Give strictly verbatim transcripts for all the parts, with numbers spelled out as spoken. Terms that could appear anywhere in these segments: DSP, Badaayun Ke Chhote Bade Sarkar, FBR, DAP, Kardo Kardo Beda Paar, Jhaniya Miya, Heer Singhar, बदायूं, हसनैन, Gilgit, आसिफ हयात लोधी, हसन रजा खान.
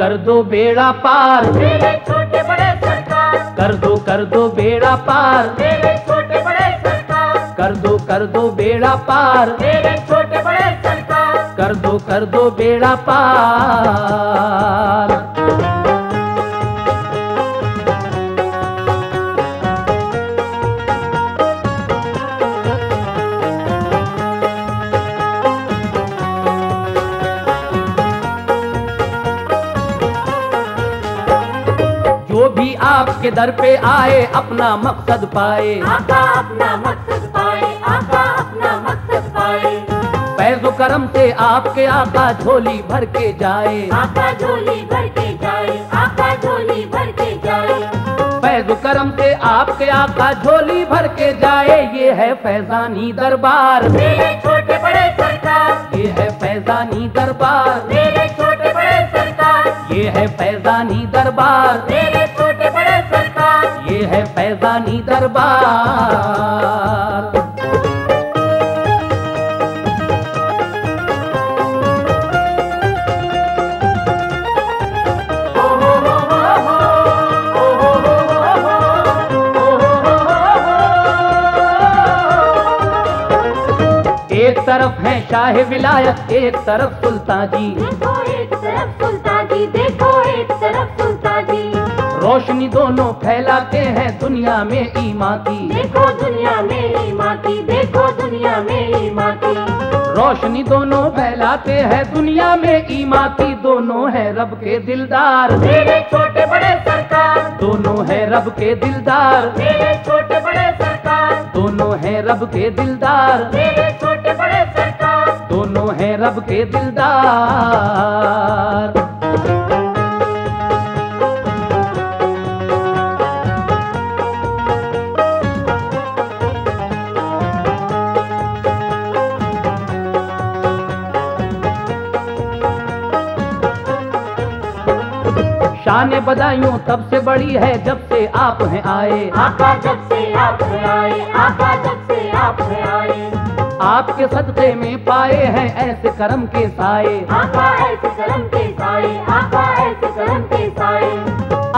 कर दो बेड़ा पार, छोटे बड़े सरकार कर दो कर दो बेड़ा पार, छोटे बड़े सरकार कर दो कर दो बेड़ा पार, छोटे बड़े सरकार कर दो कर दो बेड़ा पार। भी आपके दर पे आए अपना मकसद पाए, आका अपना मकसद पाए, आका अपना मकसद पाए, पैजो करम से आपके आका झोली भर के जाए, आका झोली भर के जाए, आका झोली भर के जाए, पैजो करम से आपके आका झोली भर के जाए। ये है फैजानी दरबार मेरे छोटे बड़े सरकार, ये है फैजानी दरबार मेरे छोटे बड़े सरकार, ये है फैजानी दरबार मेरे ये है फैजानी दरबार। एक तरफ है शाह विलायत, एक तरफ सुल्तान जी, देखो एक तरफ सुल्तान जी, देखो एक तरफ सुल्तान जी, रोशनी दोनों फैलाते हैं दुनिया में ईमान की, देखो दुनिया में ईमान की, देखो दुनिया में ईमान की, रोशनी दोनों फैलाते हैं दुनिया में ईमान की, दोनों है रब के दिलदार मेरे छोटे बड़े सरकार, दोनों है रब के दिलदार मेरे छोटे बड़े सरकार, दोनों है रब के दिलदार मेरे छोटे बड़े सरकार, दोनों है रब के दिलदार। शान बदायूं तब से बड़ी है जब से आप हैं आए, आका जब से आप हैं आए, आका जब से आप हैं आए, आपके सदके में पाए हैं ऐसे करम के साए, आका ऐसे करम के साए, आका ऐसे करम के साए,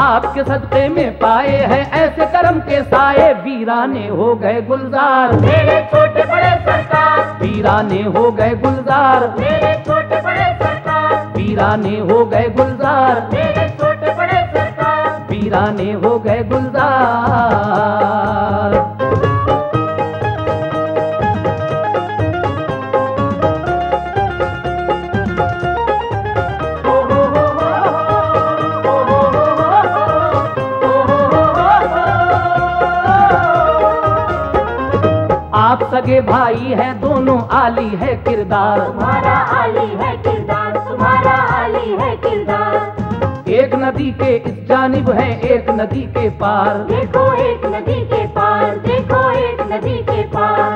आपके सदके में पाए हैं ऐसे करम के साए। वीराने हो गए गुलजार मेरे छोटे बड़े सरकार, वीराने हो गए गुलजार मेरे छोटे बड़े सरकार, वीराने हो गए गुलजार, वीराने हो गए गुलजार। आप सगे भाई हैं दोनों, आली है किरदार तुम्हारा, आली है किरदार तुम्हारा, आली है किरदार, एक नदी के इस जानिब है एक नदी के पार, देखो एक नदी के पार, देखो एक नदी के पार,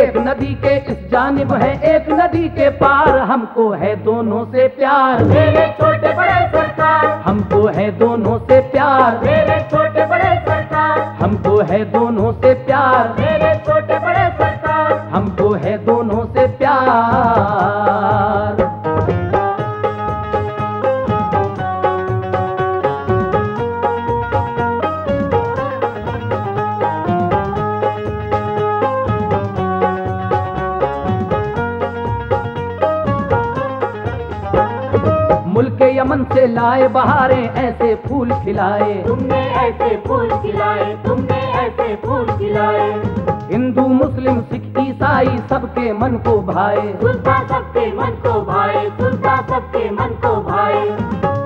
एक नदी के इस जानिब है एक नदी के पार, हमको है दोनों से प्यार मेरे छोटे बड़े सरकार, हमको है दोनों से प्यार मेरे छोटे बड़े सरकार, हमको है दोनों से प्यार मेरे छोटे बड़े सरकार, हमको है दोनों से प्यार। मुल्के यमन से लाए बहारें ऐसे फूल खिलाए, तुमने ऐसे फूल खिलाए, तुमने ऐसे फूल खिलाए, हिंदू मुस्लिम सिख ईसाई सबके मन को भाए, सुल्ता सबके मन को भाए, सुल्ता सबके मन को भाए,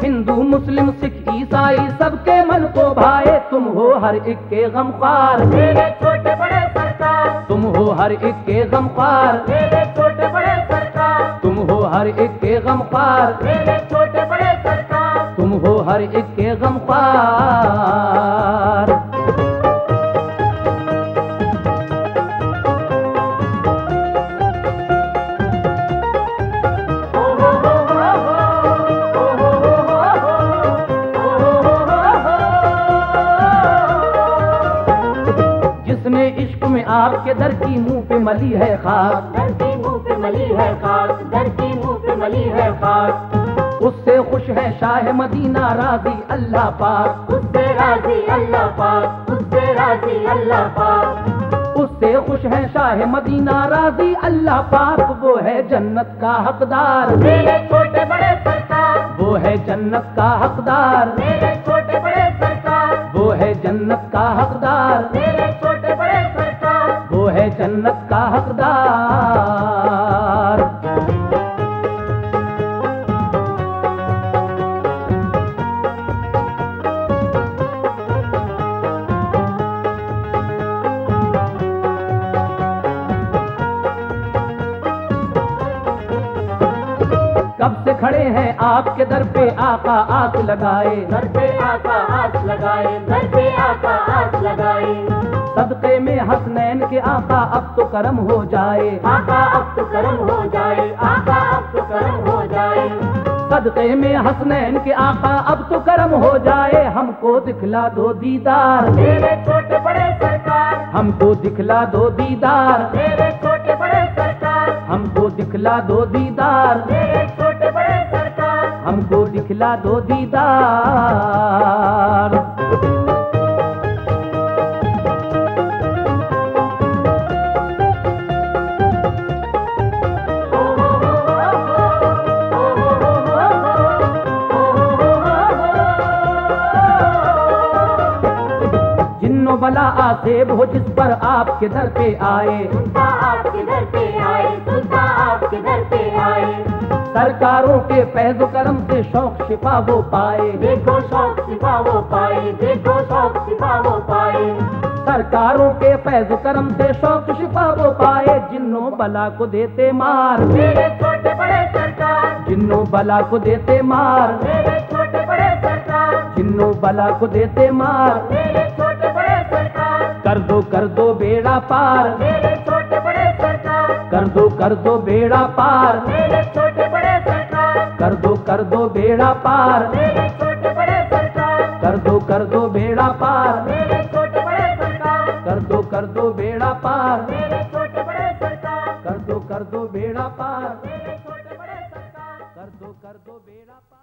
हिंदू मुस्लिम सिख ईसाई सबके मन को भाए, तुम हो हर एक के गमखार मेरे छोटे बड़े सरकार, तुम हो हर एक के गमखार मेरे छोटे बड़े सरकार, तुम हो हर एक के गमखार मेरे छोटे बड़े सरकार, तुम हो हर एक के गमखार। जिसने इश्क में आपके दर की मुंह पे मली है खाक, दर की मुंह पे मली है खाक, दर की मुंह पे मली है खाक, उससे खुश है शाह है मदीना राजी अल्लाह पाक, उससे राजी अल्लाह पाक, उससे राजी अल्लाह पाक, उससे खुश है शाह मदीना राजी अल्लाह पाक। वो है जन्नत का हकदार मेरे छोटे बड़े सरकार, वो है जन्नत का हकदार मेरे छोटे बड़े सरकार, वो है जन्नत का हकदार मेरे छोटे बड़े सरकार, वो है जन्नत का हकदार। कब से खड़े हैं आपके दर पे आका आस लगाए, दर पे आका आस लगाए, दर पे आका आस लगाए, सदके में हसनैन के आका अब तो करम हो जाए, आका अब तो करम हो जाए, आका अब तो करम हो जाए, सदके में हसनैन के आका अब तो करम हो जाए। हमको दिखला दो दीदार मेरे छोटे बड़े सरकार, हमको दिखला दो दीदार मेरे छोटे बड़े सरकार, हमको दिखला दो दीदार मेरे छोटे बड़े सरकार, हमको दिखला दो दीदार। जिन्नों बला आसेब हो जिस पर आपके दर पे आए, सुल्ता आपके दर पे आए, सुल्ता आपके दर पे आए, सरकारों के फैज करम से शौक शिफा वो पाए, देखो शौक शिफा वो पाए, देखो शौक शिफा वो पाए, सरकारों के फैज करम से शौक शिफा वो पाए। जिन्नों बला को देते मार मेरे छोटे बड़े सरकार, जिन्नों बला को देते मार मेरे छोटे बड़े सरकार, जिन्नों बला को देते मार मेरे छोटे बड़े सरकार। कर दो कर दो बेड़ा पार मेरे छोटे बड़े सरकार, कर दो कर दो बेड़ा पार मेरे छोटे बड़े, कर दो कर दो बेड़ा पार मेरे छोटे बड़े सरकार, कर दो कर दो बेड़ा पार मेरे छोटे बड़े सरकार, कर दो कर दो बेड़ा पार मेरे छोटे बड़े सरकार, कर दो कर दो बेड़ा पार मेरे छोटे बड़े सरकार, कर दो कर दो बेड़ा।